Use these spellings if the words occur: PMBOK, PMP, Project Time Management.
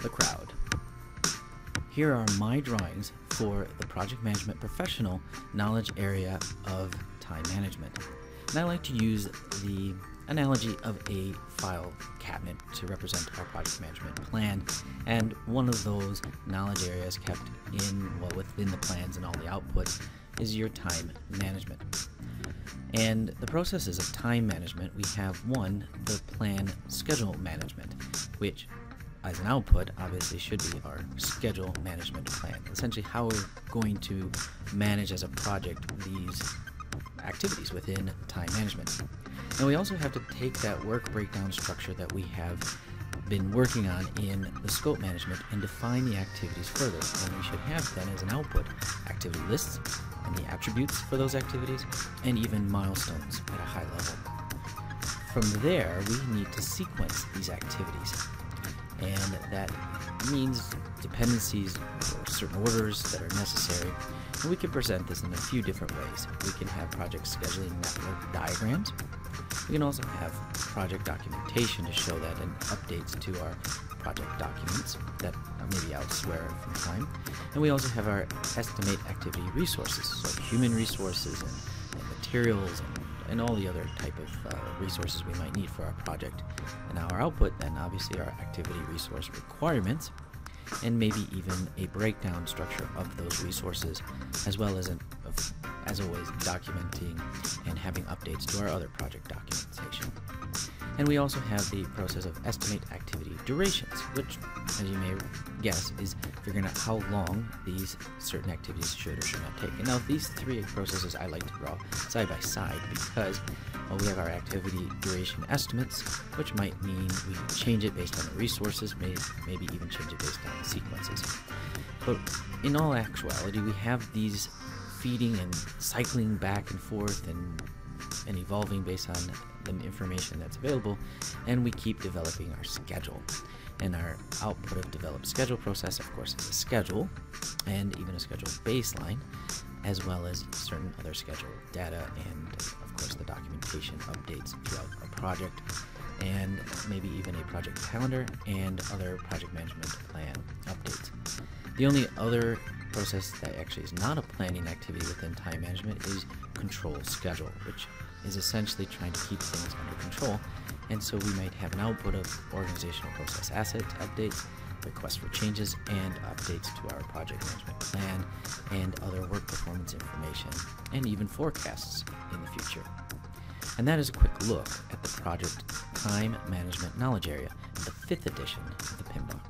the crowd. Here are my drawings for the Project Management Professional knowledge area of time management. And I like to use the analogy of a file cabinet to represent our project management plan, and one of those knowledge areas kept in, well, within the plans and all the outputs is your time management. And the processes of time management, we have one, the plan schedule management, which as an output obviously should be our schedule management plan, essentially how we're going to manage as a project these activities within time management. And we also have to take that work breakdown structure that we have been working on in the scope management and define the activities further. And we should have then as an output activity lists and the attributes for those activities and even milestones at a high level. From there we need to sequence these activities, and that means dependencies or certain orders that are necessary. And we can present this in a few different ways. We can have project scheduling network diagrams. We can also have project documentation to show that and updates to our project documents that may be elsewhere from time. And we also have our estimate activity resources, so human resources and materials and all the other type of resources we might need for our project. And now our output, then obviously our activity resource requirements, and maybe even a breakdown structure of those resources, as well as always documenting and having updates to our other project documentation. And we also have the process of estimate activity durations, which, as you may guess, is figuring out how long these certain activities should or should not take. And now these three processes I like to draw side by side because we have our activity duration estimates, which might mean we change it based on the resources, maybe even change it based on the sequences. But in all actuality, we have these feeding and cycling back and forth and evolving based on the information that's available, and we keep developing our schedule. And our output of developed schedule process, of course, is a schedule, and even a schedule baseline, as well as certain other schedule data, and of course the documentation updates throughout our project, and maybe even a project calendar and other project management plan updates. The only other process that actually is not a planning activity within time management is control schedule, which is essentially trying to keep things under control. And so we might have an output of organizational process asset updates, requests for changes, and updates to our project management plan and other work performance information, and even forecasts in the future. And that is a quick look at the project time management knowledge area in the 5th edition of the PMBOK.